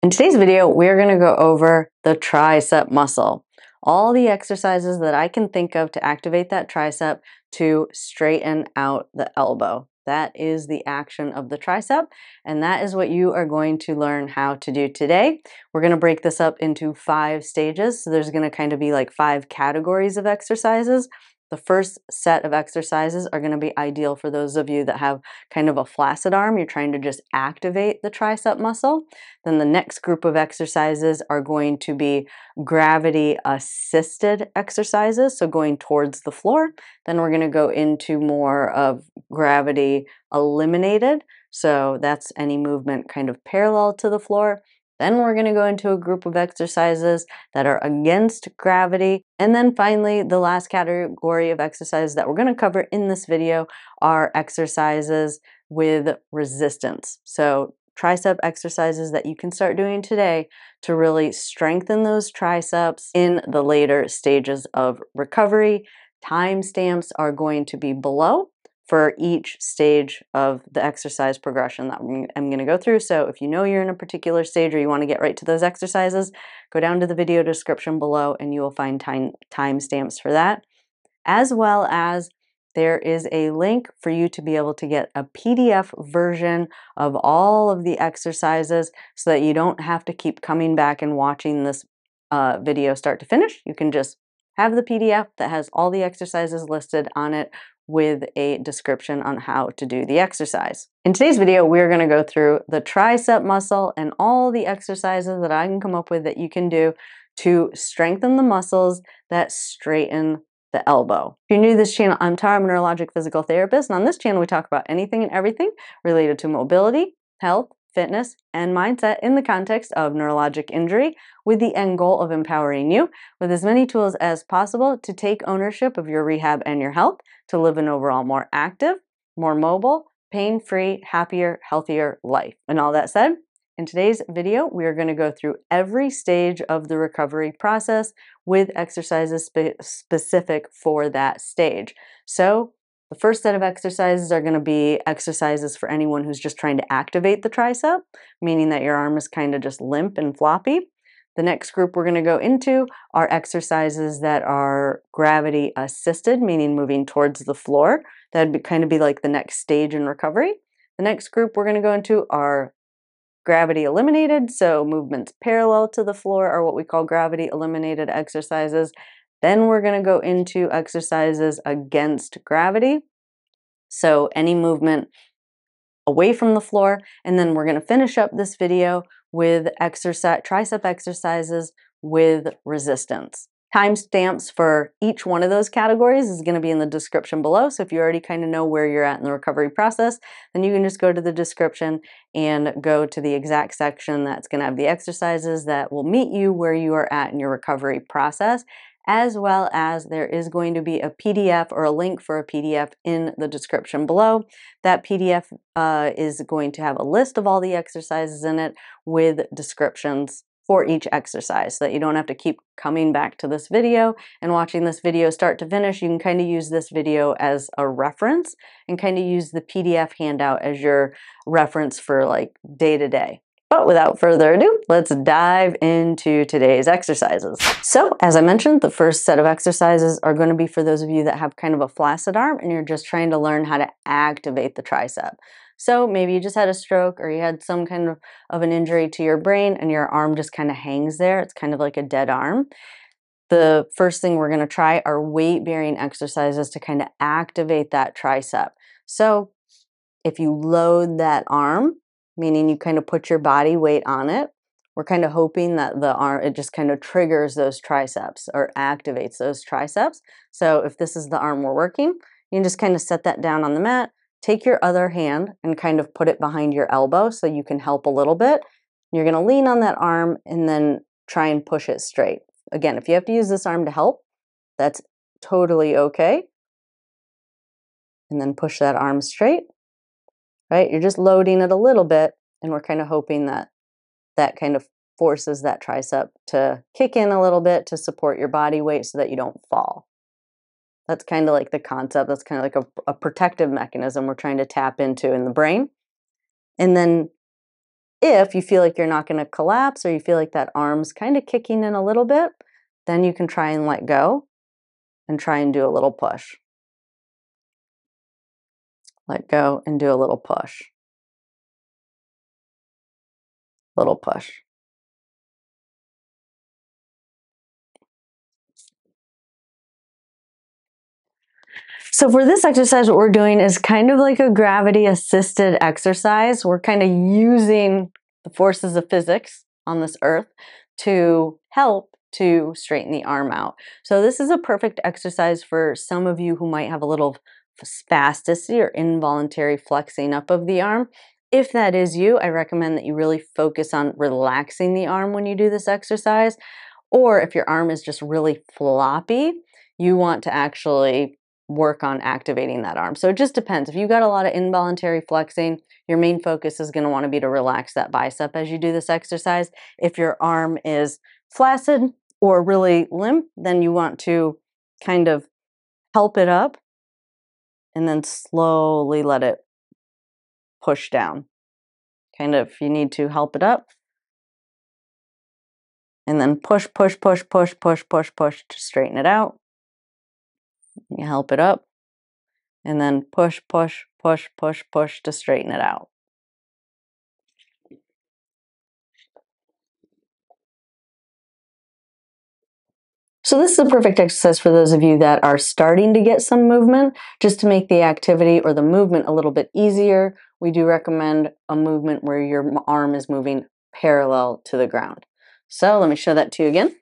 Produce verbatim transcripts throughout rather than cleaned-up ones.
In today's video, we're going to go over the tricep muscle. All the exercises that I can think of to activate that tricep to straighten out the elbow. That is the action of the tricep, and that is what you are going to learn how to do today. We're going to break this up into five stages. So there's going to kind of be like five categories of exercises. The first set of exercises are going to be ideal for those of you that have kind of a flaccid arm. You're trying to just activate the tricep muscle. Then the next group of exercises are going to be gravity-assisted exercises, so going towards the floor. Then we're going to go into more of gravity eliminated, so that's any movement kind of parallel to the floor. Then we're going to go into a group of exercises that are against gravity. And then finally, the last category of exercises that we're going to cover in this video are exercises with resistance. So tricep exercises that you can start doing today to really strengthen those triceps in the later stages of recovery. Timestamps are going to be below for each stage of the exercise progression that I'm gonna go through. So if you know you're in a particular stage or you wanna get right to those exercises, go down to the video description below and you will find time timestamps for that. As well as there is a link for you to be able to get a P D F version of all of the exercises so that you don't have to keep coming back and watching this uh, video start to finish. You can just have the P D F that has all the exercises listed on it with a description on how to do the exercise. In today's video, we're gonna go through the tricep muscle and all the exercises that I can come up with that you can do to strengthen the muscles that straighten the elbow. If you're new to this channel, I'm Tara, I'm a neurologic physical therapist, and on this channel we talk about anything and everything related to mobility, health, fitness, and mindset in the context of neurologic injury with the end goal of empowering you with as many tools as possible to take ownership of your rehab and your health, to live an overall more active, more mobile, pain-free, happier, healthier life. And all that said, in today's video, we are going to go through every stage of the recovery process with exercises spe specific for that stage. So the first set of exercises are going to be exercises for anyone who's just trying to activate the tricep, meaning that your arm is kind of just limp and floppy. The next group we're going to go into are exercises that are gravity assisted, meaning moving towards the floor. That'd be kind of be like the next stage in recovery. The next group we're going to go into are gravity eliminated, so movements parallel to the floor are what we call gravity eliminated exercises. Then we're going to go into exercises against gravity, so any movement away from the floor. And then we're going to finish up this video with exercise, tricep exercises with resistance. Timestamps for each one of those categories is going to be in the description below, so if you already kind of know where you're at in the recovery process, then you can just go to the description and go to the exact section that's going to have the exercises that will meet you where you are at in your recovery process. As well as there is going to be a P D F or a link for a P D F in the description below. That P D F uh, is going to have a list of all the exercises in it with descriptions for each exercise so that you don't have to keep coming back to this video and watching this video start to finish. You can kind of use this video as a reference and kind of use the P D F handout as your reference for like day to day. But without further ado, let's dive into today's exercises. So as I mentioned, the first set of exercises are going to be for those of you that have kind of a flaccid arm and you're just trying to learn how to activate the tricep. So maybe you just had a stroke or you had some kind of, of an injury to your brain and your arm just kind of hangs there. It's kind of like a dead arm. The first thing we're going to try are weight-bearing exercises to kind of activate that tricep. So if you load that arm, meaning you kind of put your body weight on it. We're kind of hoping that the arm, it just kind of triggers those triceps or activates those triceps. So if this is the arm we're working, you can just kind of set that down on the mat, take your other hand and kind of put it behind your elbow so you can help a little bit. You're gonna lean on that arm and then try and push it straight. Again, if you have to use this arm to help, that's totally okay. And then push that arm straight. Right? You're just loading it a little bit, and we're kind of hoping that that kind of forces that tricep to kick in a little bit to support your body weight so that you don't fall. That's kind of like the concept. That's kind of like a, a protective mechanism we're trying to tap into in the brain. And then If you feel like you're not going to collapse or you feel like that arm's kind of kicking in a little bit, then you can try and let go and try and do a little push. Let go and do a little push. Little push. So for this exercise, what we're doing is kind of like a gravity-assisted exercise. We're kind of using the forces of physics on this earth to help to straighten the arm out. So this is a perfect exercise for some of you who might have a little spasticity or involuntary flexing up of the arm. If that is you, I recommend that you really focus on relaxing the arm when you do this exercise. Or if your arm is just really floppy, you want to actually work on activating that arm. So it just depends. If you've got a lot of involuntary flexing, your main focus is going to want to be to relax that bicep as you do this exercise. If your arm is flaccid or really limp, then you want to kind of help it up and then slowly let it push down. Kind of, you need to help it up and then push, push, push, push, push, push, push to straighten it out. You help it up and then push, push, push, push, push to straighten it out. So this is a perfect exercise for those of you that are starting to get some movement, just to make the activity or the movement a little bit easier. We do recommend a movement where your arm is moving parallel to the ground. So let me show that to you again.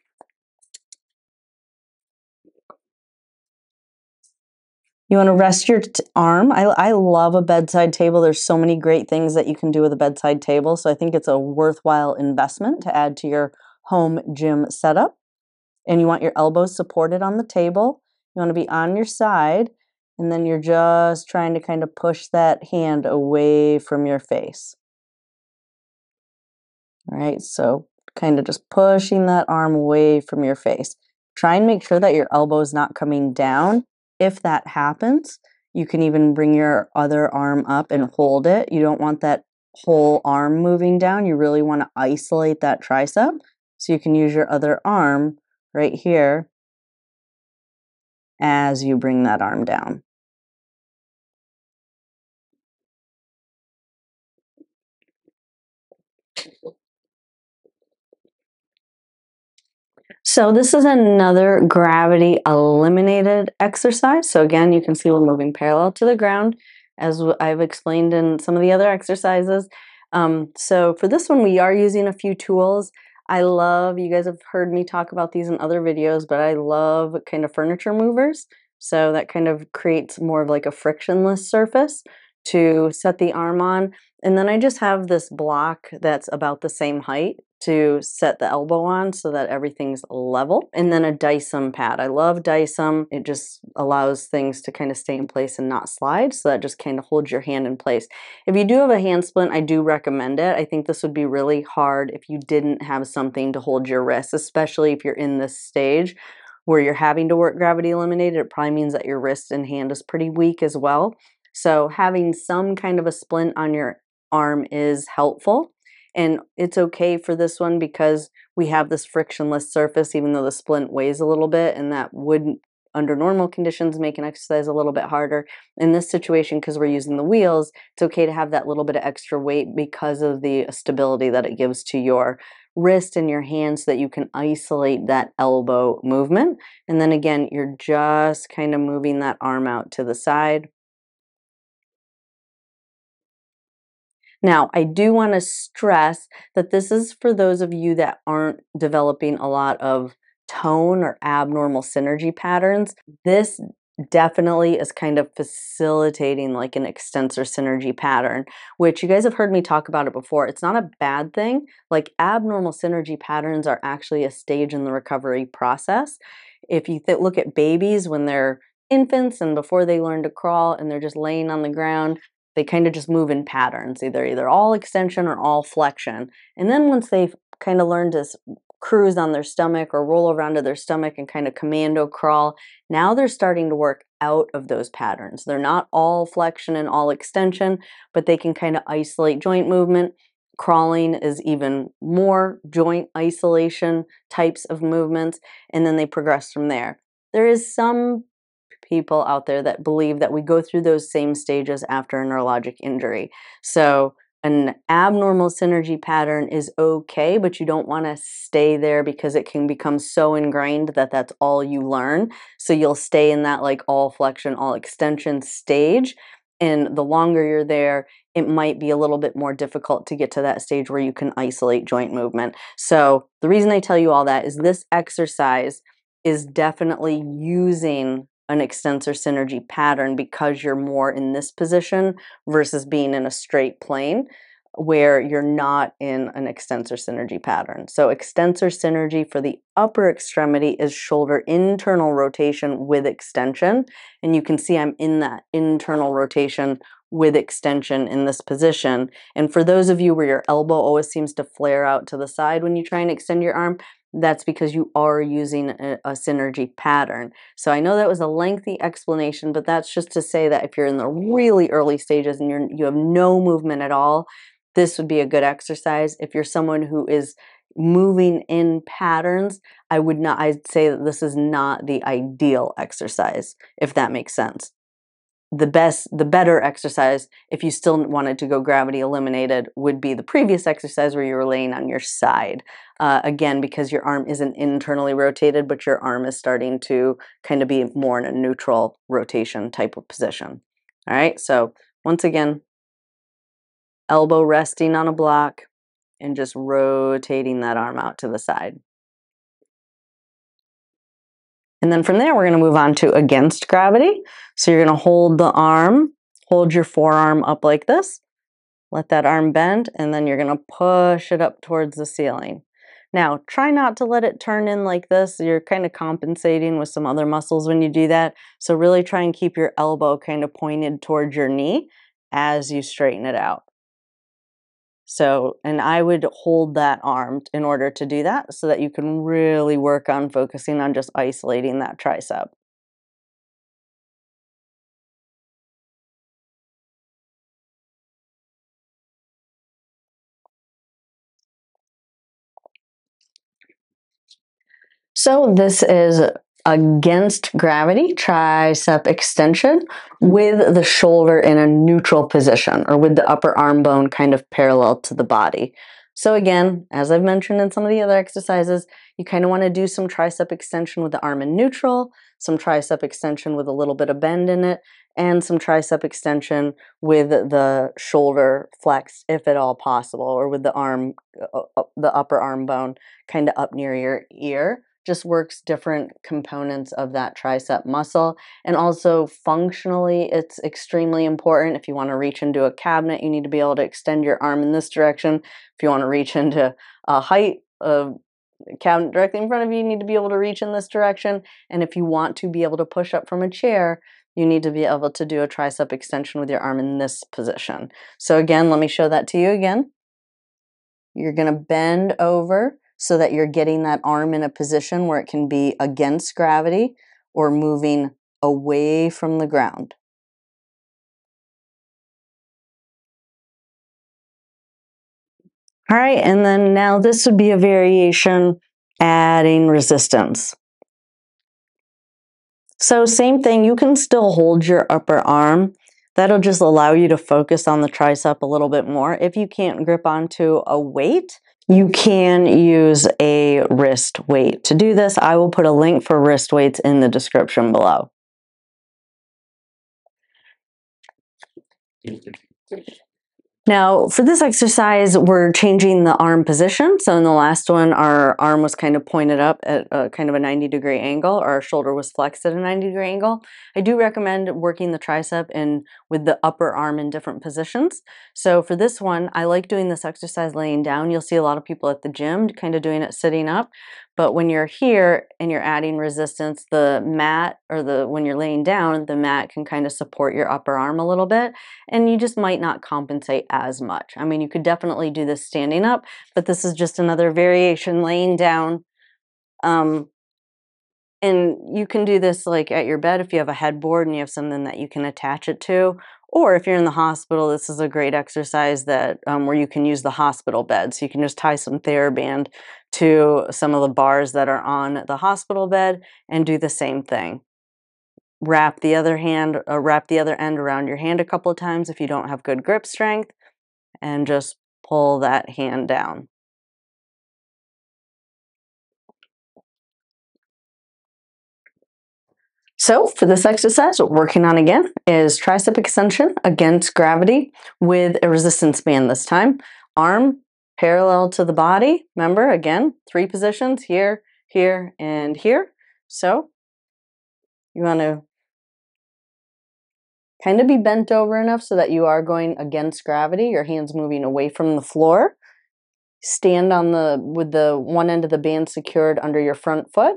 You want to rest your arm. I, I love a bedside table. There's so many great things that you can do with a bedside table. So I think it's a worthwhile investment to add to your home gym setup. And you want your elbows supported on the table. You want to be on your side. And then you're just trying to kind of push that hand away from your face. All right, so kind of just pushing that arm away from your face. Try and make sure that your elbow is not coming down. If that happens, you can even bring your other arm up and hold it. You don't want that whole arm moving down. You really want to isolate that tricep. So you can use your other arm right here as you bring that arm down. So this is another gravity eliminated exercise. So again, you can see we're moving parallel to the ground, as I've explained in some of the other exercises. Um, so for this one, we are using a few tools. I love, you guys have heard me talk about these in other videos, but I love kind of furniture movers. So that kind of creates more of like a frictionless surface to set the arm on. And then I just have this block that's about the same height to set the elbow on so that everything's level. And then a Dycem pad. I love Dycem. It just allows things to kind of stay in place and not slide. So that just kind of holds your hand in place. If you do have a hand splint, I do recommend it. I think this would be really hard if you didn't have something to hold your wrists, especially if you're in this stage where you're having to work gravity eliminated. It probably means that your wrist and hand is pretty weak as well. So having some kind of a splint on your arm is helpful. And it's okay for this one because we have this frictionless surface, even though the splint weighs a little bit, and that would, under normal conditions, make an exercise a little bit harder. In this situation, because we're using the wheels, it's okay to have that little bit of extra weight because of the stability that it gives to your wrist and your hand, so that you can isolate that elbow movement. And then again, you're just kind of moving that arm out to the side. Now, I do want to stress that this is for those of you that aren't developing a lot of tone or abnormal synergy patterns. This definitely is kind of facilitating like an extensor synergy pattern, which you guys have heard me talk about it before. It's not a bad thing. Like abnormal synergy patterns are actually a stage in the recovery process. If you th- look at babies when they're infants and before they learn to crawl and they're just laying on the ground, they kind of just move in patterns, either either all extension or all flexion. And then once they kind of learn to cruise on their stomach or roll around to their stomach and kind of commando crawl, now they're starting to work out of those patterns. They're not all flexion and all extension, but they can kind of isolate joint movement. Crawling is even more joint isolation types of movements, and then they progress from there. There is some people out there that believe that we go through those same stages after a neurologic injury. So an abnormal synergy pattern is okay, but you don't want to stay there because it can become so ingrained that that's all you learn. So you'll stay in that like all flexion, all extension stage. And the longer you're there, it might be a little bit more difficult to get to that stage where you can isolate joint movement. So the reason I tell you all that is this exercise is definitely using an extensor synergy pattern because you're more in this position versus being in a straight plane where you're not in an extensor synergy pattern. So extensor synergy for the upper extremity is shoulder internal rotation with extension. And you can see I'm in that internal rotation with extension in this position. And for those of you where your elbow always seems to flare out to the side when you try and extend your arm, that's because you are using a, a synergy pattern. So I know that was a lengthy explanation, but that's just to say that if you're in the really early stages and you're, you have no movement at all, this would be a good exercise. If you're someone who is moving in patterns, I would not, I'd say that this is not the ideal exercise, if that makes sense. The best, the better exercise, if you still wanted to go gravity eliminated, would be the previous exercise where you were laying on your side. Uh, again, because your arm isn't internally rotated, but your arm is starting to kind of be more in a neutral rotation type of position. All right, so once again, elbow resting on a block and just rotating that arm out to the side. And then from there, we're going to move on to against gravity. So you're going to hold the arm, hold your forearm up like this, let that arm bend, and then you're going to push it up towards the ceiling. Now, try not to let it turn in like this. You're kind of compensating with some other muscles when you do that. So really try and keep your elbow kind of pointed towards your knee as you straighten it out. So, and I would hold that arm in order to do that so that you can really work on focusing on just isolating that tricep. So this is against gravity, tricep extension with the shoulder in a neutral position or with the upper arm bone kind of parallel to the body. So again, as I've mentioned in some of the other exercises, you kind of want to do some tricep extension with the arm in neutral, some tricep extension with a little bit of bend in it, and some tricep extension with the shoulder flexed if at all possible, or with the arm, the upper arm bone kind of up near your ear. Just works different components of that tricep muscle. And also functionally, it's extremely important. If you want to reach into a cabinet, you need to be able to extend your arm in this direction. If you want to reach into a height of a cabinet directly in front of you, you need to be able to reach in this direction. And if you want to be able to push up from a chair, you need to be able to do a tricep extension with your arm in this position. So again, let me show that to you again. You're gonna bend over so that you're getting that arm in a position where it can be against gravity or moving away from the ground. All right, and then now this would be a variation adding resistance. So same thing, you can still hold your upper arm. That'll just allow you to focus on the tricep a little bit more. If you can't grip onto a weight, you can use a wrist weight. To do this, I will put a link for wrist weights in the description below. Now, for this exercise, we're changing the arm position. So in the last one, our arm was kind of pointed up at a, kind of a ninety degree angle, or our shoulder was flexed at a ninety degree angle. I do recommend working the tricep in with the upper arm in different positions. So for this one, I like doing this exercise laying down. You'll see a lot of people at the gym kind of doing it sitting up. But when you're here and you're adding resistance, the mat or the when you're laying down, the mat can kind of support your upper arm a little bit, and you just might not compensate as much. I mean, you could definitely do this standing up, but this is just another variation laying down. Um, and you can do this like at your bed if you have a headboard and you have something that you can attach it to, Or if you're in the hospital, this is a great exercise that um, where you can use the hospital bed. So you can just tie some TheraBand to some of the bars that are on the hospital bed and do the same thing. Wrap the other hand, uh, wrap the other end around your hand a couple of times if you don't have good grip strength, and just pull that hand down. So for this exercise, what we're working on again is tricep extension against gravity with a resistance band this time. Arm parallel to the body. Remember, again, three positions, here, here, and here. So you want to kind of be bent over enough so that you are going against gravity, your hands moving away from the floor. Stand on the with the one end of the band secured under your front foot.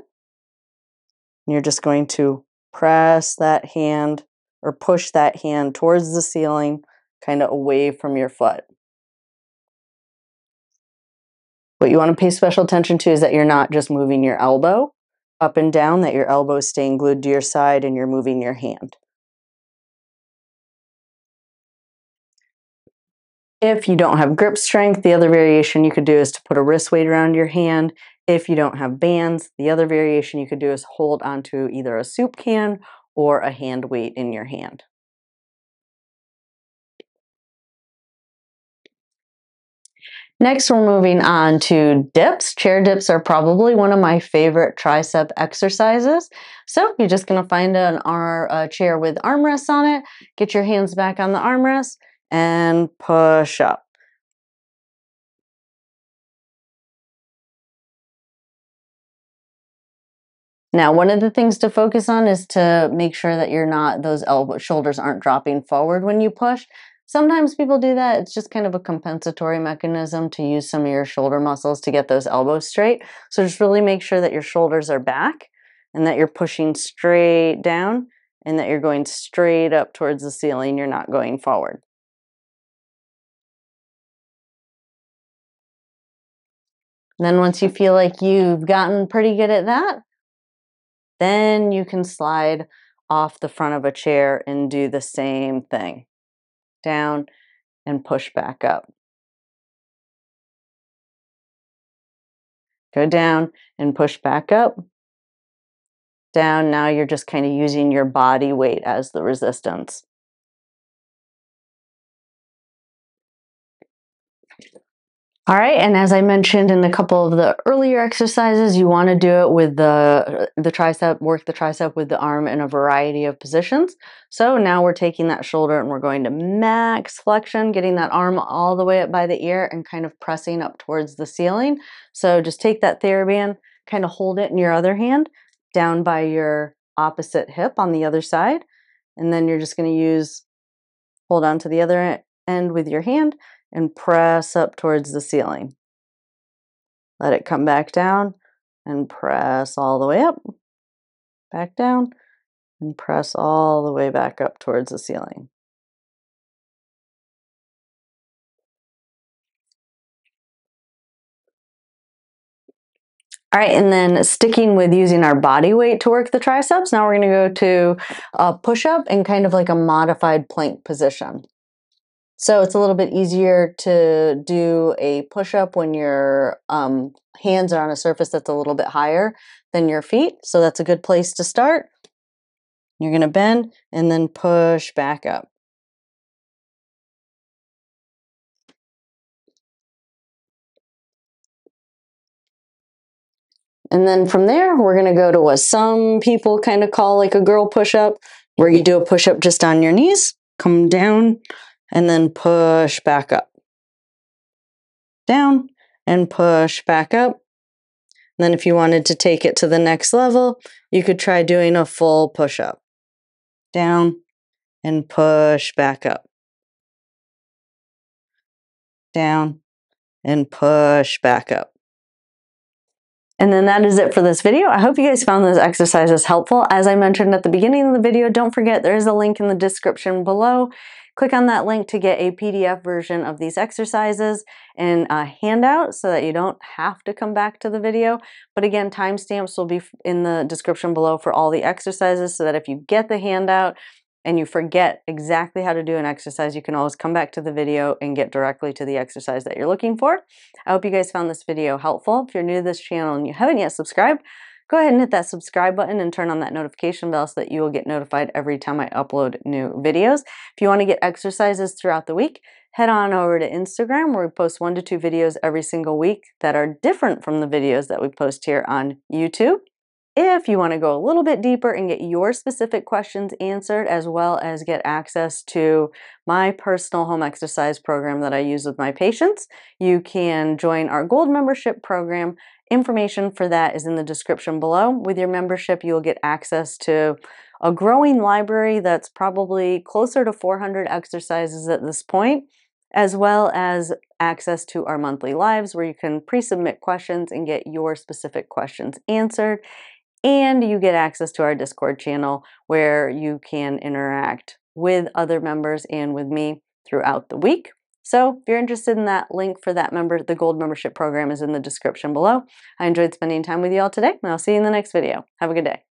And you're just going to press that hand or push that hand towards the ceiling, kind of away from your foot. What you want to pay special attention to is that you're not just moving your elbow up and down, that your elbow is staying glued to your side and you're moving your hand. If you don't have grip strength, the other variation you could do is to put a wrist weight around your hand. If you don't have bands, the other variation you could do is hold onto either a soup can or a hand weight in your hand. Next, we're moving on to dips. Chair dips are probably one of my favorite tricep exercises. So you're just gonna find an arm, a chair with armrests on it, get your hands back on the armrest, and push up. Now, one of the things to focus on is to make sure that you're not, those elbow, shoulders aren't dropping forward when you push. Sometimes people do that. It's just kind of a compensatory mechanism to use some of your shoulder muscles to get those elbows straight. So just really make sure that your shoulders are back and that you're pushing straight down and that you're going straight up towards the ceiling. You're not going forward. And then once you feel like you've gotten pretty good at that, then you can slide off the front of a chair and do the same thing. Down and push back up. Go down and push back up. Down, now you're just kind of using your body weight as the resistance. All right, and as I mentioned in a couple of the earlier exercises, you want to do it with the, the tricep, work the tricep with the arm in a variety of positions. So now we're taking that shoulder and we're going to max flexion, getting that arm all the way up by the ear and kind of pressing up towards the ceiling. So just take that TheraBand, kind of hold it in your other hand, down by your opposite hip on the other side. And then you're just going to use, hold on to the other end with your hand, and press up towards the ceiling. Let it come back down and press all the way up, back down, and press all the way back up towards the ceiling. All right, and then sticking with using our body weight to work the triceps, now we're gonna go to a push-up and kind of like a modified plank position. So it's a little bit easier to do a push-up when your um, hands are on a surface that's a little bit higher than your feet. So that's a good place to start. You're going to bend and then push back up. And then from there, we're going to go to what some people kind of call like a girl push-up, where you do a push-up just on your knees, come down, and then push back up, down, and push back up. And then if you wanted to take it to the next level, you could try doing a full push-up, down, and push back up, down, and push back up. And then that is it for this video. I hope you guys found those exercises helpful. As I mentioned at the beginning of the video, don't forget there is a link in the description below. Click on that link to get a P D F version of these exercises and a handout so that you don't have to come back to the video. But again, timestamps will be in the description below for all the exercises so that if you get the handout, and you forget exactly how to do an exercise, you can always come back to the video and get directly to the exercise that you're looking for. I hope you guys found this video helpful. If you're new to this channel and you haven't yet subscribed, go ahead and hit that subscribe button and turn on that notification bell so that you will get notified every time I upload new videos. If you want to get exercises throughout the week, head on over to Instagram where we post one to two videos every single week that are different from the videos that we post here on YouTube. If you want to go a little bit deeper and get your specific questions answered, as well as get access to my personal home exercise program that I use with my patients, you can join our Gold membership program. Information for that is in the description below. With your membership, you'll get access to a growing library that's probably closer to four hundred exercises at this point, as well as access to our monthly lives where you can pre-submit questions and get your specific questions answered. And you get access to our Discord channel where you can interact with other members and with me throughout the week. So if you're interested in that, link for that member, the Gold membership program, is in the description below. I enjoyed spending time with you all today, and I'll see you in the next video. Have a good day.